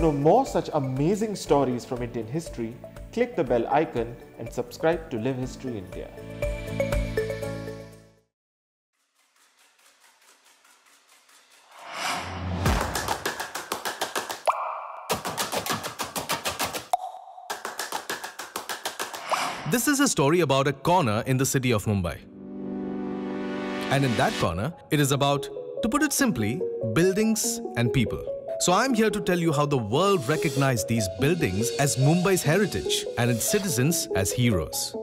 To know more such amazing stories from Indian history, click the bell icon and subscribe to Live History India. This is a story about a corner in the city of Mumbai. And in that corner, it is about, to put it simply, buildings and people. So I'm here to tell you how the world recognized these buildings as Mumbai's heritage and its citizens as heroes.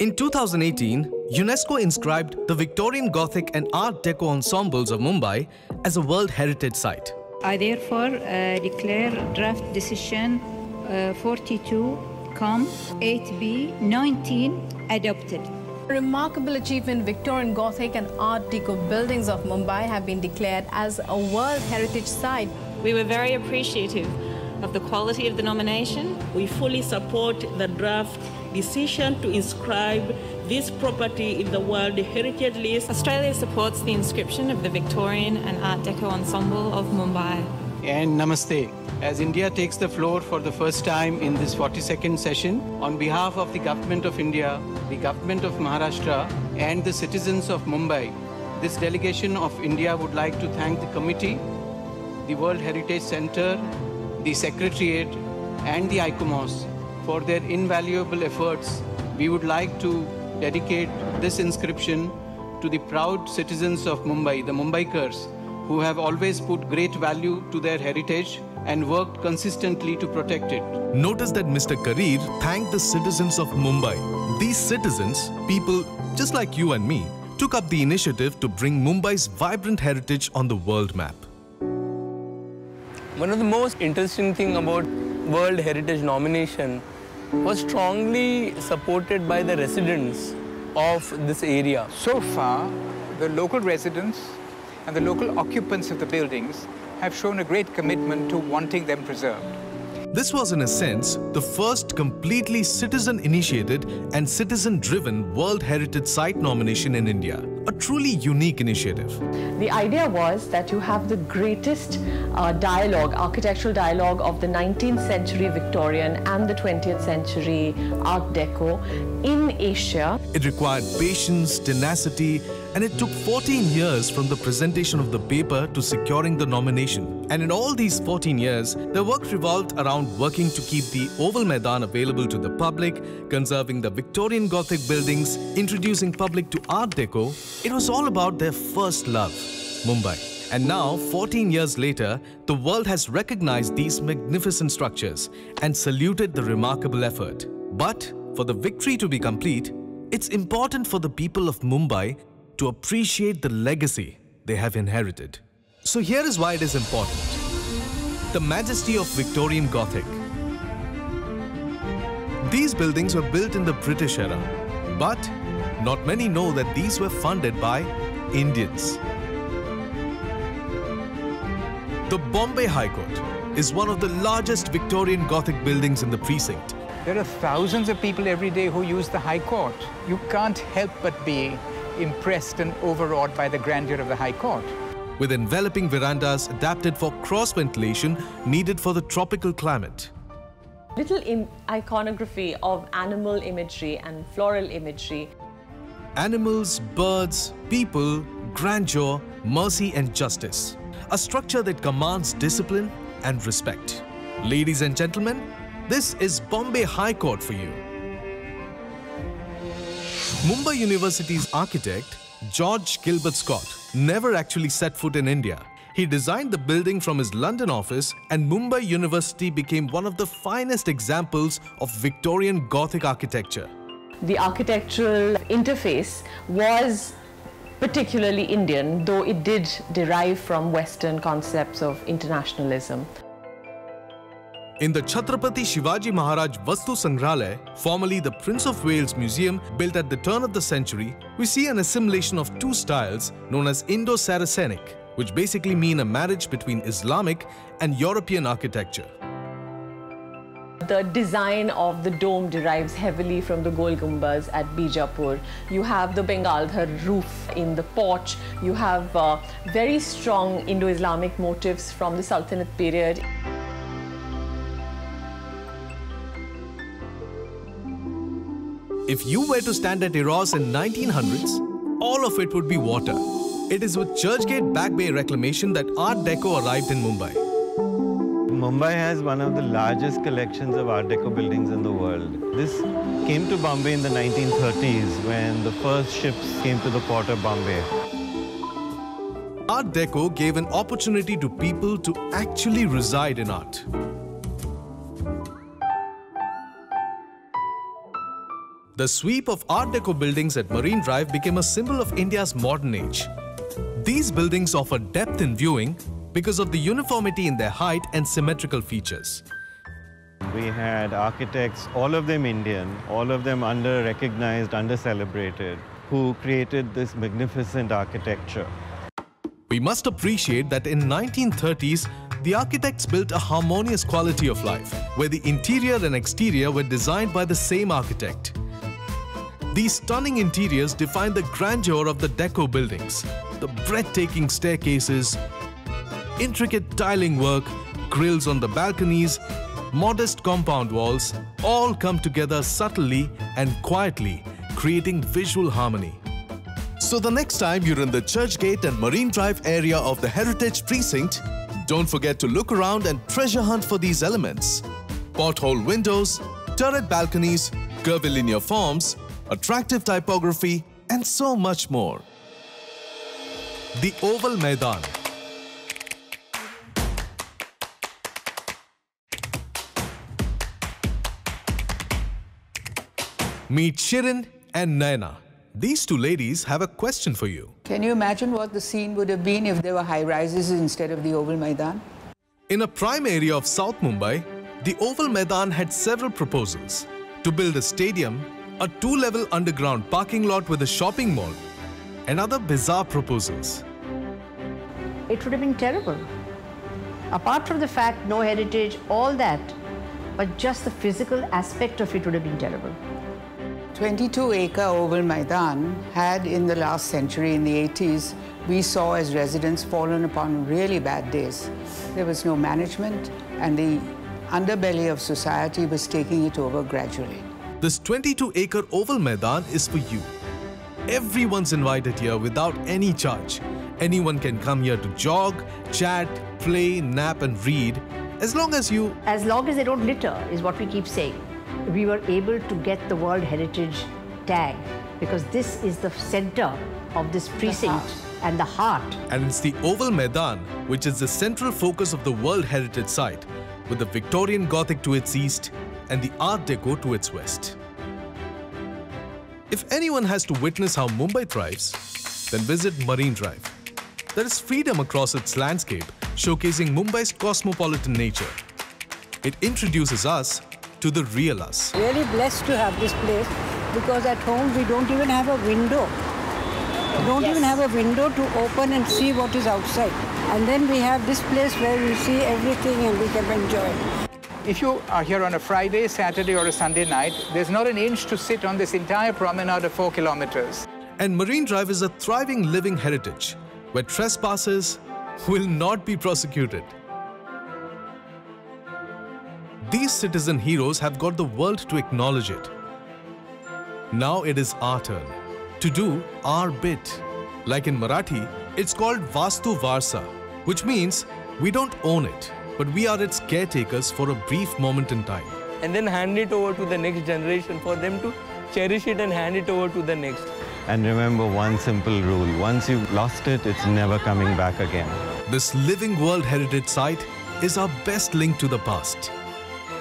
In 2018, UNESCO inscribed the Victorian Gothic and Art Deco ensembles of Mumbai as a World Heritage Site. I therefore declare draft decision 42(8B)(19) adopted. A remarkable achievement, Victorian Gothic and Art Deco buildings of Mumbai have been declared as a World Heritage Site. We were very appreciative of the quality of the nomination. We fully support the draft decision to inscribe this property in the World Heritage List. Australia supports the inscription of the Victorian and Art Deco ensemble of Mumbai. And namaste. As India takes the floor for the first time in this 42nd session, on behalf of the Government of India, the Government of Maharashtra and the citizens of Mumbai, this delegation of India would like to thank the committee, the World Heritage Centre, the Secretariat and the ICOMOS for their invaluable efforts. We would like to dedicate this inscription to the proud citizens of Mumbai, the Mumbaikars, who have always put great value to their heritage and worked consistently to protect it. Notice that Mr. Karir thanked the citizens of Mumbai. These citizens, people just like you and me, took up the initiative to bring Mumbai's vibrant heritage on the world map. One of the most interesting things about World Heritage nomination was strongly supported by the residents of this area. So far, the local residents and the local occupants of the buildings have shown a great commitment to wanting them preserved. This was, in a sense, the first completely citizen-initiated and citizen-driven World Heritage Site nomination in India. A truly unique initiative. The idea was that you have the greatest architectural dialogue of the 19th century Victorian and the 20th century Art Deco in Asia. It required patience, tenacity, and it took 14 years from the presentation of the paper to securing the nomination. And in all these 14 years, the work revolved around working to keep the Oval Maidan available to the public, conserving the Victorian Gothic buildings, introducing public to Art Deco. It was all about their first love, Mumbai. And now, 14 years later, the world has recognized these magnificent structures and saluted the remarkable effort. But for the victory to be complete, it's important for the people of Mumbai to appreciate the legacy they have inherited. So here is why it is important. The majesty of Victorian Gothic. These buildings were built in the British era, but not many know that these were funded by Indians. The Bombay High Court is one of the largest Victorian Gothic buildings in the precinct. There are thousands of people every day who use the High Court. You can't help but be impressed and overawed by the grandeur of the High Court. With enveloping verandas adapted for cross ventilation needed for the tropical climate. Little iconography of animal imagery and floral imagery. Animals, birds, people, grandeur, mercy and justice. A structure that commands discipline and respect. Ladies and gentlemen, this is Bombay High Court for you. Mumbai University's architect, George Gilbert Scott, never actually set foot in India. He designed the building from his London office, and Mumbai University became one of the finest examples of Victorian Gothic architecture. The architectural interface was particularly Indian, though it did derive from Western concepts of internationalism. In the Chhatrapati Shivaji Maharaj Vastu Sangrahalaya, formerly the Prince of Wales Museum, built at the turn of the century, we see an assimilation of two styles known as Indo-Saracenic, which basically mean a marriage between Islamic and European architecture. The design of the dome derives heavily from the Gol Gumbaz at Bijapur. You have the Bengalghar roof in the porch. You have very strong Indo-Islamic motifs from the Sultanate period. If you were to stand at Eros in 1900s, all of it would be water. It is with Churchgate Back Bay reclamation that Art Deco arrived in Mumbai. Mumbai has one of the largest collections of Art Deco buildings in the world. This came to Bombay in the 1930s when the first ships came to the port of Bombay. Art Deco gave an opportunity to people to actually reside in art. The sweep of Art Deco buildings at Marine Drive became a symbol of India's modern age. These buildings offer depth in viewing because of the uniformity in their height and symmetrical features. We had architects, all of them Indian, all of them under-recognized, under-celebrated, who created this magnificent architecture. We must appreciate that in 1930s, the architects built a harmonious quality of life, where the interior and exterior were designed by the same architect. These stunning interiors define the grandeur of the Deco buildings, the breathtaking staircases, intricate tiling work, grills on the balconies, modest compound walls, all come together subtly and quietly, creating visual harmony. So the next time you're in the Churchgate and Marine Drive area of the Heritage Precinct, don't forget to look around and treasure hunt for these elements. Pothole windows, turret balconies, curvilinear forms, attractive typography, and so much more. The Oval Maidan. Meet Shirin and Naina. These two ladies have a question for you. Can you imagine what the scene would have been if there were high-rises instead of the Oval Maidan? In a prime area of South Mumbai, the Oval Maidan had several proposals. To build a stadium, a two-level underground parking lot with a shopping mall, and other bizarre proposals. It would have been terrible. Apart from the fact, no heritage, all that, but just the physical aspect of it would have been terrible. 22-acre Oval Maidan had, in the last century, in the 80s, we saw as residents fallen upon really bad days. There was no management, and the underbelly of society was taking it over gradually. This 22-acre Oval Maidan is for you. Everyone's invited here without any charge. Anyone can come here to jog, chat, play, nap, and read, as long as you... As long as they don't litter, is what we keep saying. We were able to get the World Heritage tag because this is the center of this precinct and the heart. And it's the Oval Maidan which is the central focus of the World Heritage Site, with the Victorian Gothic to its east and the Art Deco to its west. If anyone has to witness how Mumbai thrives, then visit Marine Drive. There is freedom across its landscape, showcasing Mumbai's cosmopolitan nature. It introduces us to the real us. Really blessed to have this place because at home we don't even have a window. We don't even have a window to open and see what is outside. And then we have this place where we see everything and we can enjoy. If you are here on a Friday, Saturday or a Sunday night, there's not an inch to sit on this entire promenade of 4 kilometers. And Marine Drive is a thriving living heritage where trespassers will not be prosecuted. These citizen heroes have got the world to acknowledge it. Now it is our turn to do our bit. Like in Marathi, it's called Vastu Varsa, which means we don't own it, but we are its caretakers for a brief moment in time. And then hand it over to the next generation for them to cherish it and hand it over to the next. And remember one simple rule, once you've lost it, it's never coming back again. This living World Heritage Site is our best link to the past,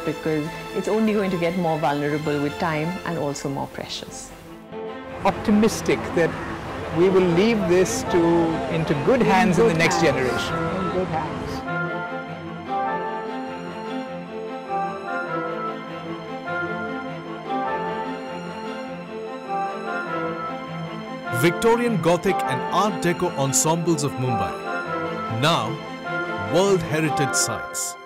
because it's only going to get more vulnerable with time and also more precious. Optimistic that we will leave this into good hands in the next generation. In good hands. Victorian Gothic and Art Deco ensembles of Mumbai. Now, World Heritage Sites.